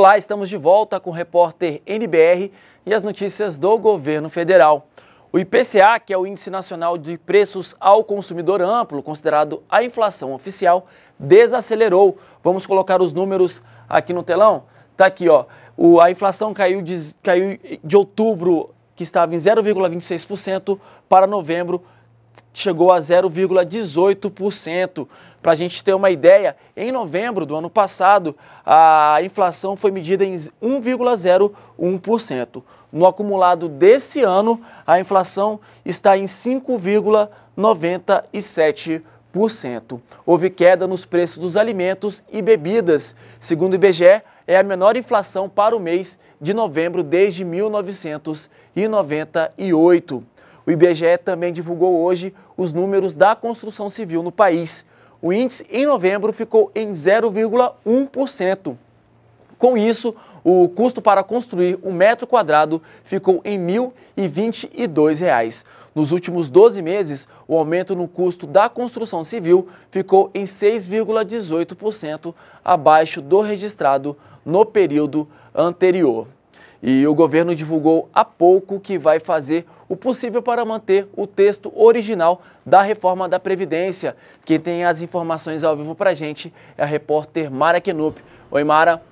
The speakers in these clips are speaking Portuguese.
Olá, estamos de volta com o repórter NBR e as notícias do governo federal. O IPCA, que é o Índice Nacional de Preços ao Consumidor Amplo, considerado a inflação oficial, desacelerou. Vamos colocar os números aqui no telão? Tá aqui, ó. A inflação caiu de outubro, que estava em 0,26%, para novembro, chegou a 0,18%. Para a gente ter uma ideia, em novembro do ano passado, a inflação foi medida em 1,01%. No acumulado desse ano, a inflação está em 5,97%. Houve queda nos preços dos alimentos e bebidas. Segundo o IBGE, é a menor inflação para o mês de novembro desde 1998. O IBGE também divulgou hoje os números da construção civil no país. O índice em novembro ficou em 0,1%. Com isso, o custo para construir um metro quadrado ficou em R$ 1.022. Nos últimos 12 meses, o aumento no custo da construção civil ficou em 6,18%, abaixo do registrado no período anterior. E o governo divulgou há pouco que vai fazer o possível para manter o texto original da reforma da Previdência. Quem tem as informações ao vivo para a gente é a repórter Mara Kenup. Oi, Mara.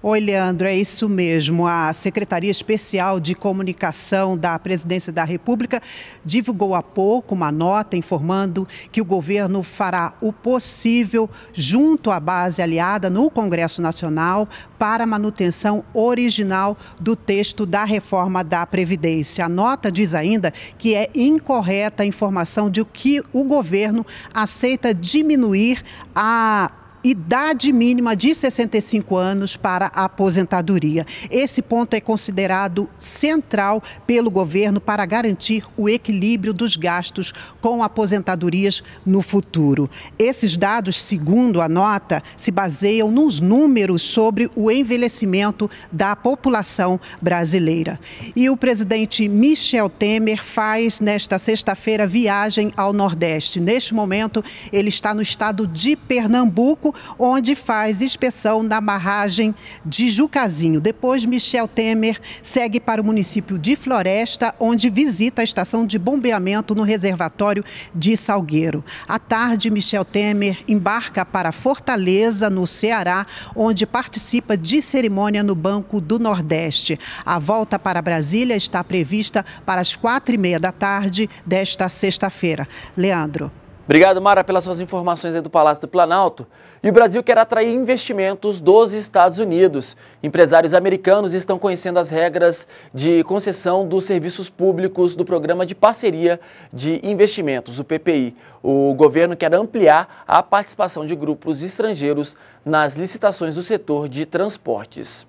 Oi, Leandro, é isso mesmo. A Secretaria Especial de Comunicação da Presidência da República divulgou há pouco uma nota informando que o governo fará o possível junto à base aliada no Congresso Nacional para a manutenção original do texto da reforma da Previdência. A nota diz ainda que é incorreta a informação de que o governo aceita diminuir a idade mínima de 65 anos para a aposentadoria. Esse ponto é considerado central pelo governo para garantir o equilíbrio dos gastos com aposentadorias no futuro. Esses dados, segundo a nota, se baseiam nos números sobre o envelhecimento da população brasileira. E o presidente Michel Temer faz nesta sexta-feira viagem ao Nordeste. Neste momento, ele está no estado de Pernambuco, onde faz inspeção na barragem de Jucazinho. Depois, Michel Temer segue para o município de Floresta, onde visita a estação de bombeamento no reservatório de Salgueiro. À tarde, Michel Temer embarca para Fortaleza, no Ceará, onde participa de cerimônia no Banco do Nordeste. A volta para Brasília está prevista para as 16h30 desta sexta-feira. Leandro. Obrigado, Mara, pelas suas informações aí do Palácio do Planalto. E o Brasil quer atrair investimentos dos Estados Unidos. Empresários americanos estão conhecendo as regras de concessão dos serviços públicos do Programa de Parceria de Investimentos, o PPI. O governo quer ampliar a participação de grupos estrangeiros nas licitações do setor de transportes.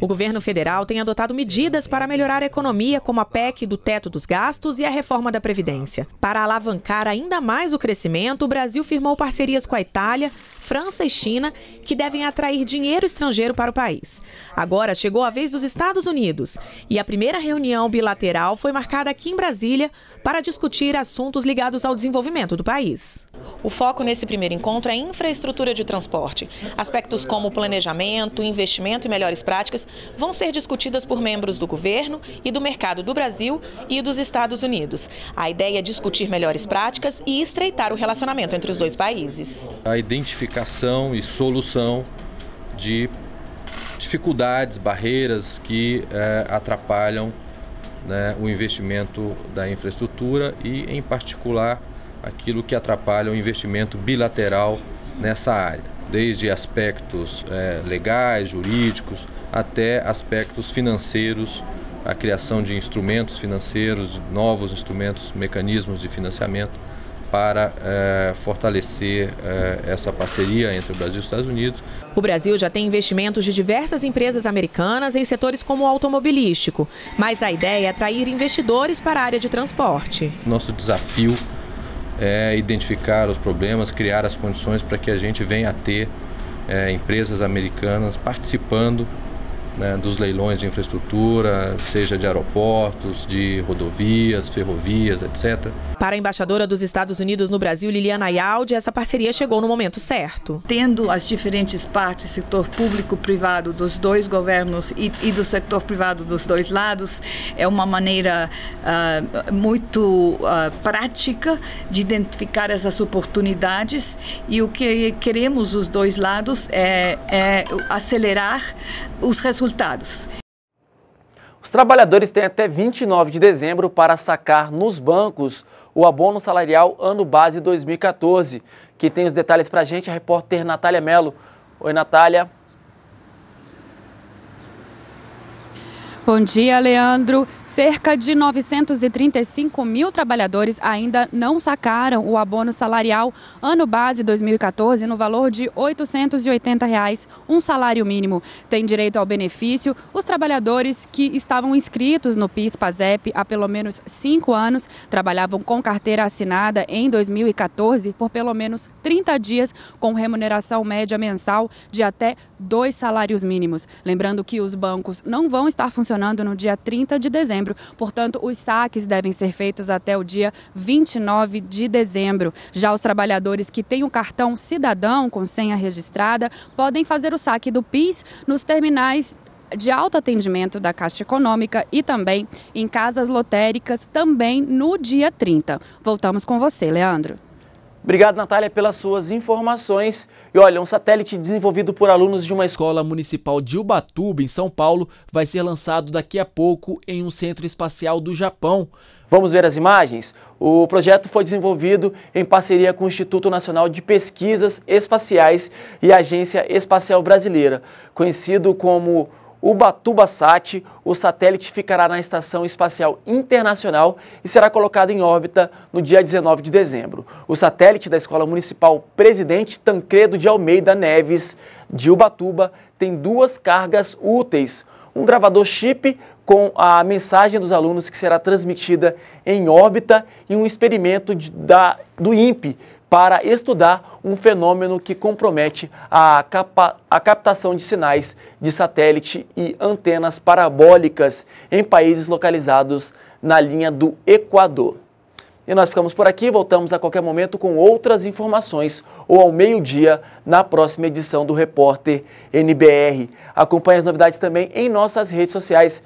O governo federal tem adotado medidas para melhorar a economia, como a PEC do teto dos gastos e a reforma da Previdência. Para alavancar ainda mais o crescimento, o Brasil firmou parcerias com a Itália, França e China, que devem atrair dinheiro estrangeiro para o país. Agora chegou a vez dos Estados Unidos e a primeira reunião bilateral foi marcada aqui em Brasília para discutir assuntos ligados ao desenvolvimento do país. O foco nesse primeiro encontro é infraestrutura de transporte. Aspectos como planejamento, investimento e melhores práticas vão ser discutidas por membros do governo e do mercado do Brasil e dos Estados Unidos. A ideia é discutir melhores práticas e estreitar o relacionamento entre os dois países. A identificação e solução de dificuldades, barreiras que atrapalham, né, o investimento da infraestrutura e, em particular, aquilo que atrapalha o investimento bilateral nessa área, desde aspectos legais, jurídicos, até aspectos financeiros, a criação de instrumentos financeiros, de novos instrumentos, mecanismos de financiamento para fortalecer essa parceria entre o Brasil e os Estados Unidos. O Brasil já tem investimentos de diversas empresas americanas em setores como o automobilístico, mas a ideia é atrair investidores para a área de transporte. Nosso desafio é identificar os problemas, criar as condições para que a gente venha a ter empresas americanas participando né, dos leilões de infraestrutura, seja de aeroportos, de rodovias, ferrovias, etc. Para a embaixadora dos Estados Unidos no Brasil, Liliana Ayalde, essa parceria chegou no momento certo. Tendo as diferentes partes, setor público-privado dos dois governos e do setor privado dos dois lados, é uma maneira muito prática de identificar essas oportunidades, e o que queremos os dois lados é acelerar os resultados. Os trabalhadores têm até 29 de dezembro para sacar nos bancos o abono salarial ano base 2014. Que tem os detalhes para a gente, a repórter Natália Mello. Oi, Natália. Bom dia, Leandro. Cerca de 935 mil trabalhadores ainda não sacaram o abono salarial ano base 2014 no valor de R$ 880, um salário mínimo. Tem direito ao benefício os trabalhadores que estavam inscritos no PIS-PASEP há pelo menos 5 anos, trabalhavam com carteira assinada em 2014 por pelo menos 30 dias com remuneração média mensal de até 2 salários mínimos. Lembrando que os bancos não vão estar funcionando no dia 30 de dezembro. Portanto, os saques devem ser feitos até o dia 29 de dezembro. Já os trabalhadores que têm o cartão cidadão com senha registrada podem fazer o saque do PIS nos terminais de autoatendimento da Caixa Econômica e também em casas lotéricas, também no dia 30. Voltamos com você, Leandro. Obrigado, Natália, pelas suas informações. E olha, um satélite desenvolvido por alunos de uma escola municipal de Ubatuba, em São Paulo, vai ser lançado daqui a pouco em um centro espacial do Japão. Vamos ver as imagens? O projeto foi desenvolvido em parceria com o Instituto Nacional de Pesquisas Espaciais e a Agência Espacial Brasileira. Conhecido como Ubatuba-Sat, o satélite ficará na Estação Espacial Internacional e será colocado em órbita no dia 19 de dezembro. O satélite da Escola Municipal Presidente Tancredo de Almeida Neves, de Ubatuba, tem 2 cargas úteis. Um gravador chip com a mensagem dos alunos que será transmitida em órbita e um experimento do INPE para estudar um fenômeno que compromete a captação de sinais de satélite e antenas parabólicas em países localizados na linha do Equador. E nós ficamos por aqui, voltamos a qualquer momento com outras informações ou ao meio-dia na próxima edição do Repórter NBR. Acompanhe as novidades também em nossas redes sociais.